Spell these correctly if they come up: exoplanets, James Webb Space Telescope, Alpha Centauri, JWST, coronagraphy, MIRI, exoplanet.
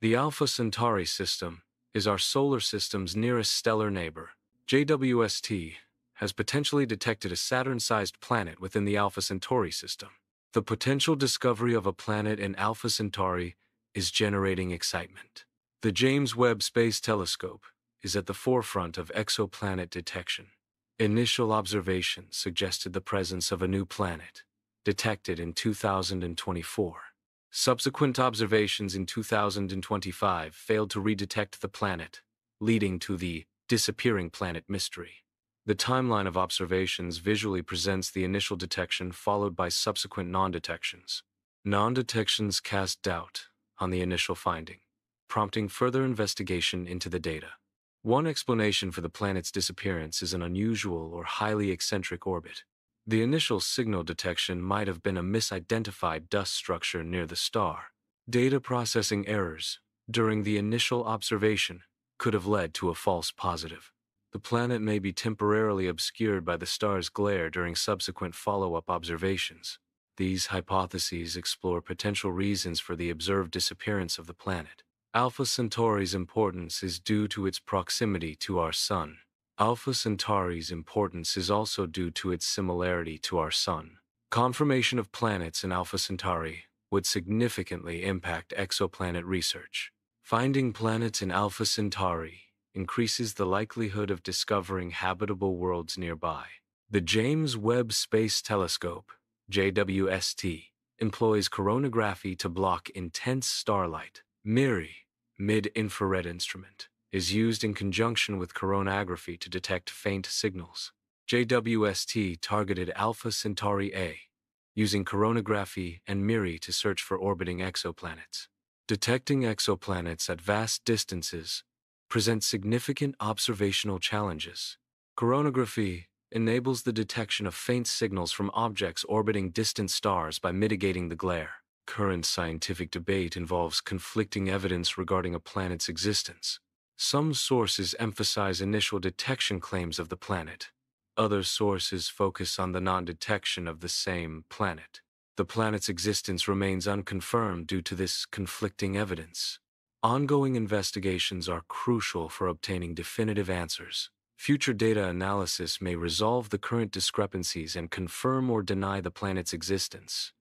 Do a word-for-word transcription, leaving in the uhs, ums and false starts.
The Alpha Centauri system is our solar system's nearest stellar neighbor. J W S T has potentially detected a Saturn-sized planet within the Alpha Centauri system. The potential discovery of a planet in Alpha Centauri is generating excitement. The James Webb Space Telescope is at the forefront of exoplanet detection. Initial observations suggested the presence of a new planet, detected in two thousand twenty-four. Subsequent observations in two thousand twenty-five failed to redetect the planet, leading to the disappearing planet mystery. The timeline of observations visually presents the initial detection followed by subsequent non-detections. Non-detections cast doubt on the initial finding, prompting further investigation into the data. One explanation for the planet's disappearance is an unusual or highly eccentric orbit. The initial signal detection might have been a misidentified dust structure near the star. Data processing errors during the initial observation could have led to a false positive. The planet may be temporarily obscured by the star's glare during subsequent follow-up observations. These hypotheses explore potential reasons for the observed disappearance of the planet. Alpha Centauri's importance is due to its proximity to our Sun. Alpha Centauri's importance is also due to its similarity to our Sun. Confirmation of planets in Alpha Centauri would significantly impact exoplanet research. Finding planets in Alpha Centauri increases the likelihood of discovering habitable worlds nearby. The James Webb Space Telescope, J W S T, employs coronagraphy to block intense starlight. MIRI, mid-infrared instrument, is used in conjunction with coronagraphy to detect faint signals. J W S T targeted Alpha Centauri A, using coronagraphy and MIRI to search for orbiting exoplanets. Detecting exoplanets at vast distances present significant observational challenges. Coronagraphy enables the detection of faint signals from objects orbiting distant stars by mitigating the glare. Current scientific debate involves conflicting evidence regarding a planet's existence. Some sources emphasize initial detection claims of the planet. Other sources focus on the non-detection of the same planet. The planet's existence remains unconfirmed due to this conflicting evidence. Ongoing investigations are crucial for obtaining definitive answers. Future data analysis may resolve the current discrepancies and confirm or deny the planet's existence.